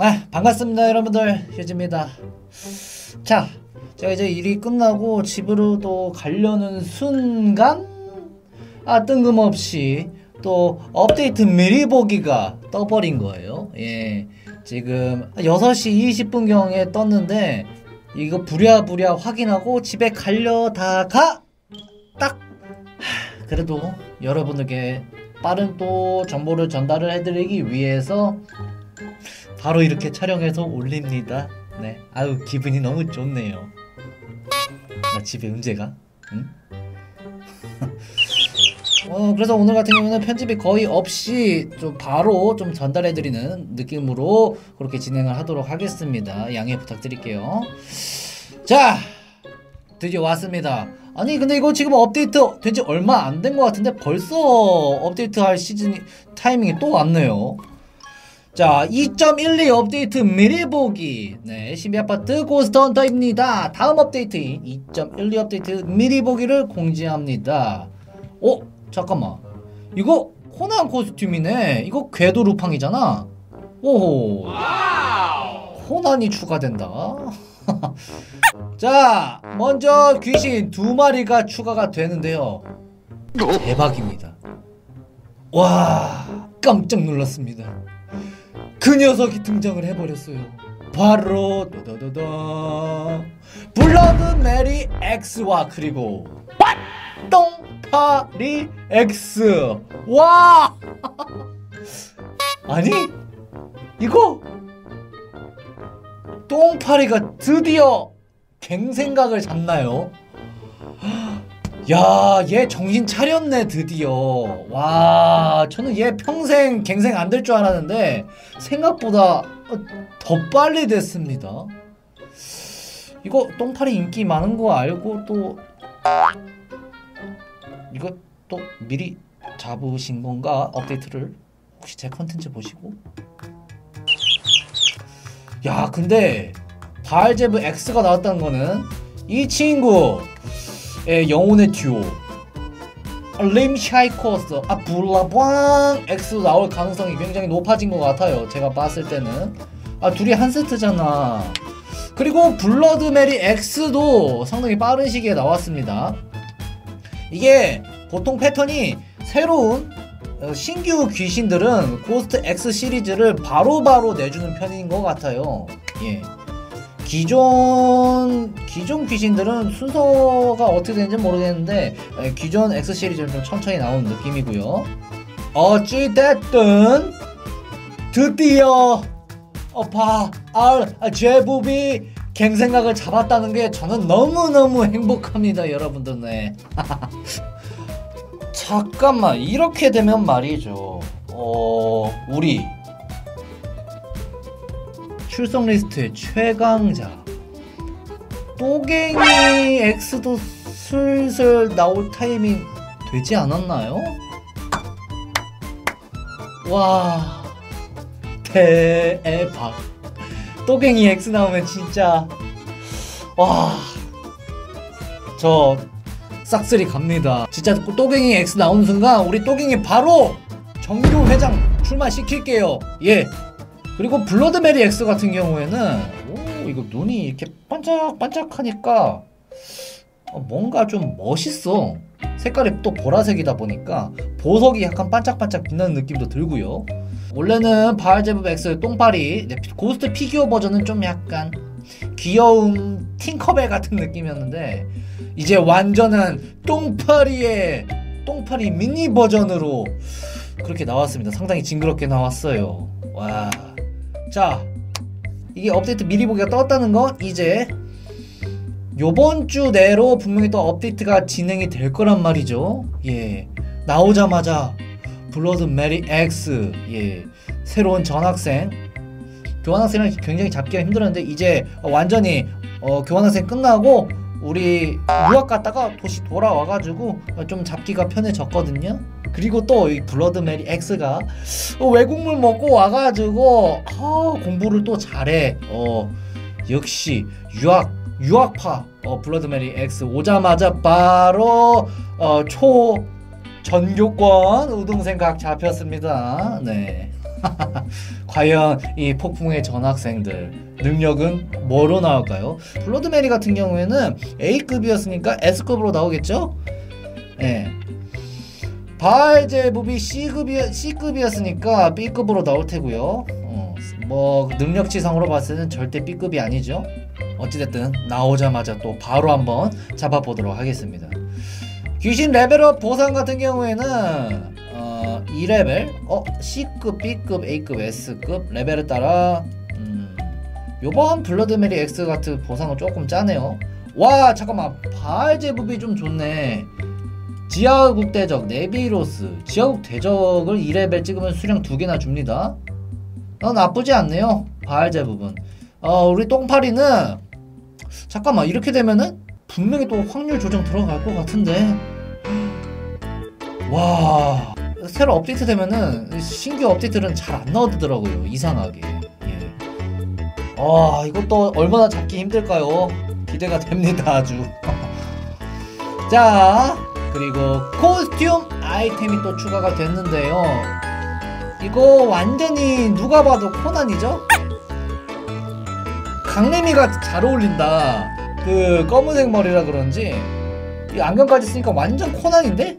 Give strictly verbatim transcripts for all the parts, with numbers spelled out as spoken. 아, 반갑습니다 여러분들, 휴지입니다. 자, 제가 이제 일이 끝나고 집으로도 가려는 순간, 아, 뜬금없이 또 업데이트 미리 보기가 떠버린 거예요. 예, 지금 여섯 시 이십 분경에 떴는데 이거 부랴부랴 확인하고 집에 가려다가 딱! 하, 그래도 여러분에게 빠른 또 정보를 전달을 해드리기 위해서 바로 이렇게 촬영해서 올립니다. 네, 아유 기분이 너무 좋네요. 나 집에 언제가? 응? 어, 그래서 오늘 같은 경우는 편집이 거의 없이 좀 바로 좀 전달해드리는 느낌으로 그렇게 진행을 하도록 하겠습니다. 양해 부탁드릴게요. 자, 드디어 왔습니다. 아니 근데 이거 지금 업데이트 된지 얼마 안 된 것 같은데 벌써 업데이트 할 시즌 타이밍이 또 왔네요. 자, 이 점 일이 업데이트 미리 보기, 네, 신비아파트 고스트 헌터입니다. 다음 업데이트인 이 점 일이 업데이트 미리 보기를 공지합니다. 어? 잠깐만, 이거 코난 코스튬이네. 이거 궤도 루팡이잖아. 오호, 코난이 추가된다. 자, 먼저 귀신 두 마리가 추가가 되는데요. 대박입니다. 와, 깜짝 놀랐습니다. 그 녀석이 등장을 해버렸어요. 바로 도도도도 블러드 메리 X와 그리고 똥파리 X. 와, 아니 이거 똥파리가 드디어 갱생각을 잡나요? 야, 얘 정신 차렸네 드디어. 와, 저는 얘 평생 갱생 안 될 줄 알았는데 생각보다 더 빨리 됐습니다. 이거 똥파리 인기 많은 거 알고 또 이거 또 미리 잡으신 건가? 업데이트를 혹시 제 컨텐츠 보시고? 야, 근데 바알제브 X가 나왔다는 거는 이 친구 의 영혼의 듀오 림 샤이코스, 아, 블라방 X 나올 가능성이 굉장히 높아진 것 같아요. 제가 봤을 때는, 아, 둘이 한 세트잖아. 그리고 블러드 메리 X도 상당히 빠른 시기에 나왔습니다. 이게 보통 패턴이 새로운 신규 귀신들은 고스트 X 시리즈를 바로바로 바로 내주는 편인 것 같아요. 예, 기존 기존 귀신들은 순서가 어떻게 되는지 모르겠는데 기존 X 시리즈는 좀 천천히 나오는 느낌이고요. 어찌됐든 드디어 바알제브비 갱생각을 잡았다는 게 저는 너무너무 행복합니다 여러분들. 네. 잠깐만, 이렇게 되면 말이죠, 어, 우리 출석 리스트의 최강자 또갱이 X도 슬슬 나올 타이밍 되지 않았나요? 와, 대박. 또갱이 X 나오면 진짜, 와, 저 싹쓸이 갑니다. 진짜 또갱이 X 나오는 순간 우리 또갱이 바로 정규 회장 출마시킬게요. 예. 그리고 블러드 메리 X 같은 경우에는, 오, 이거 눈이 이렇게 반짝반짝하니까 뭔가 좀 멋있어. 색깔이 또 보라색이다 보니까 보석이 약간 반짝반짝 빛나는 느낌도 들고요. 원래는 바알제브 X의 똥파리 고스트 피규어 버전은 좀 약간 귀여운 팅커벨 같은 느낌이었는데 이제 완전한 똥파리의 똥파리 미니 버전으로 그렇게 나왔습니다. 상당히 징그럽게 나왔어요. 와, 자, 이게 업데이트 미리 보기가 떴다는 건 이제 요번 주 내로 분명히 또 업데이트가 진행이 될 거란 말이죠. 예, 나오자마자 블러드 메리 X, 예, 새로운 전학생, 교환학생이랑 굉장히 잡기가 힘들었는데 이제 완전히 어, 교환학생 끝나고 우리 유학 갔다가 도시 돌아와가지고 좀 잡기가 편해졌거든요. 그리고 또 이 블러드 메리 X가 외국물 먹고 와가지고 아, 공부를 또 잘해. 어, 역시 유학 유학파 어, 블러드 메리 X 오자마자 바로 어, 초 전교권 우등생각 잡혔습니다. 네. 과연 이 폭풍의 전학생들 능력은 뭐로 나올까요? 블러드 메리 같은 경우에는 에이급이었으니까 에스급으로 나오겠죠? 예. 바알제부비 C급이, C급이었으니까 B급으로 나올 테고요. 어, 뭐 능력치상으로 봤을 때는 절대 B급이 아니죠. 어찌됐든 나오자마자 또 바로 한번 잡아보도록 하겠습니다. 귀신 레벨업 보상 같은 경우에는 어, 이 레벨, 어, C급, B급, A급, S급 레벨에 따라 음, 요번 블러드메리 X 같은 보상은 조금 짜네요. 와 잠깐만, 바알제부비 좀 좋네. 지하국대적, 네비로스, 지하국대적을 이 레벨 찍으면 수령 두 개나 줍니다. 어, 나쁘지 않네요. 바알제 부분. 어, 우리 똥파리는 잠깐만, 이렇게 되면은 분명히 또 확률 조정 들어갈 것 같은데, 와 새로 업데이트 되면은 신규 업데이트는 잘 안 나오더라고요, 이상하게. 예. 아 이것도 얼마나 잡기 힘들까요? 기대가 됩니다 아주. 자, 그리고 코스튬 아이템이 또 추가가 됐는데요. 이거 완전히 누가 봐도 코난이죠? 강림이가 잘 어울린다. 그 검은색 머리라 그런지 이 안경까지 쓰니까 완전 코난인데?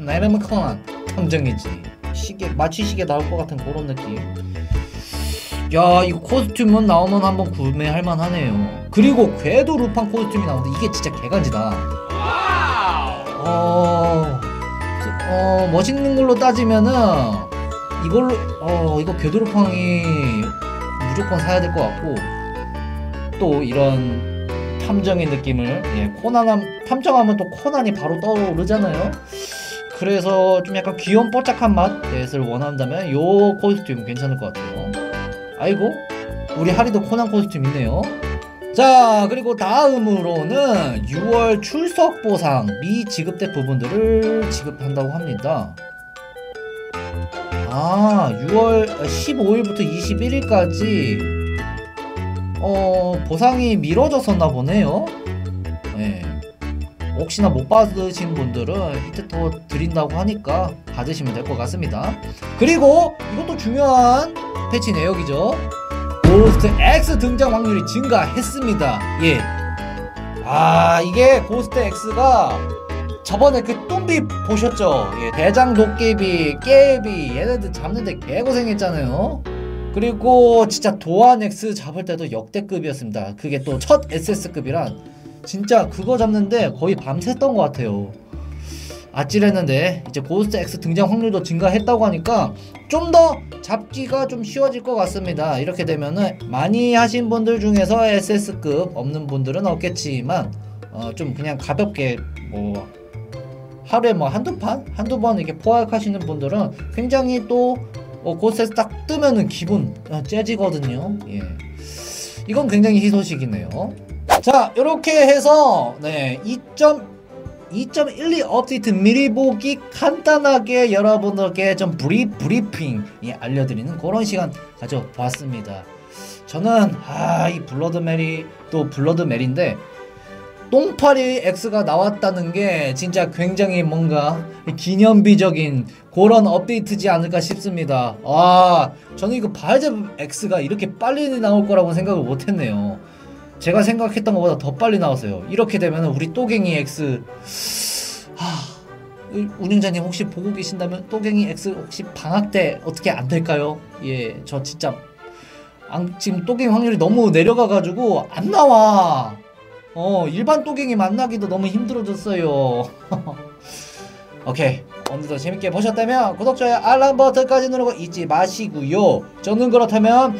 나 이름은 코난 탐정이지. 시계, 마취 시계 나올 것 같은 그런 느낌. 야 이거 코스튬은 나오면 한번 구매할 만하네요. 그리고 궤도 루팡 코스튬이 나오는데 이게 진짜 개간지다. 어, 어, 멋있는 걸로 따지면은 이걸로, 어, 이거 궤도루팡이 무조건 사야 될 것 같고, 또 이런 탐정의 느낌을, 예, 코난, 탐정하면 또 코난이 바로 떠오르잖아요. 그래서 좀 약간 귀여운 뽀짝한 맛을 원한다면 요 코스튬 괜찮을 것 같아요. 아이고, 우리 하리도 코난 코스튬 있네요. 자, 그리고 다음으로는 유월 출석 보상 미지급대 부분들을 지급한다고 합니다. 아, 유월 십오일부터 이십일일까지 어, 보상이 미뤄졌었나 보네요. 네. 혹시나 못 받으신 분들은 이때 더 드린다고 하니까 받으시면 될 것 같습니다. 그리고 이것도 중요한 패치 내역이죠. 고스트 X 등장 확률이 증가했습니다. 예. 아, 이게 고스트 X가 저번에 그 똥비 보셨죠? 예. 대장 도깨비, 깨비, 얘네들 잡는데 개고생했잖아요. 그리고 진짜 도안 X 잡을 때도 역대급이었습니다. 그게 또 첫 에스에스급이란 진짜 그거 잡는데 거의 밤샜던 것 같아요. 아찔했는데 이제 고스트 X 등장 확률도 증가했다고 하니까 좀 더 잡기가 좀 쉬워질 것 같습니다. 이렇게 되면은 많이 하신 분들 중에서 에스에스급 없는 분들은 없겠지만 어 좀 그냥 가볍게 뭐 하루에 뭐 한두 판? 한두 번 이렇게 포획하시는 분들은 굉장히 또 어 고스트 X 딱 뜨면은 기분 째지거든요. 예. 이건 굉장히 희소식이네요. 자, 요렇게 해서 네, 이 점 이 점 일이 업데이트 미리 보기 간단하게 여러분들께 좀 브리, 브리핑 예, 알려드리는 그런 시간 가져봤습니다. 저는 아, 이 블러드 메리 또 블러드 메리인데 똥파리 X가 나왔다는 게 진짜 굉장히 뭔가 기념비적인 그런 업데이트지 않을까 싶습니다. 아, 저는 이거 바알제 X가 이렇게 빨리 나올 거라고 생각을 못했네요. 제가 생각했던 것보다 더 빨리 나왔어요. 이렇게 되면 우리 또갱이 X, 하... 운영자님 혹시 보고 계신다면 또갱이 X 혹시 방학 때 어떻게 안 될까요? 예, 저 진짜 안, 지금 또갱이 확률이 너무 내려가가지고 안 나와. 어, 일반 또갱이 만나기도 너무 힘들어졌어요. 오케이, 오늘도 재밌게 보셨다면 구독, 좋아요, 알람 버튼까지 누르고 잊지 마시고요. 저는 그렇다면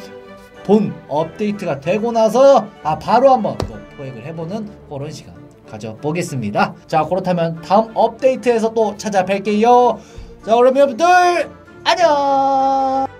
본 업데이트가 되고 나서 아 바로 한번 또 포획을 해보는 그런 시간 가져보겠습니다. 자, 그렇다면 다음 업데이트에서 또 찾아뵐게요. 자, 그럼 여러분들 안녕.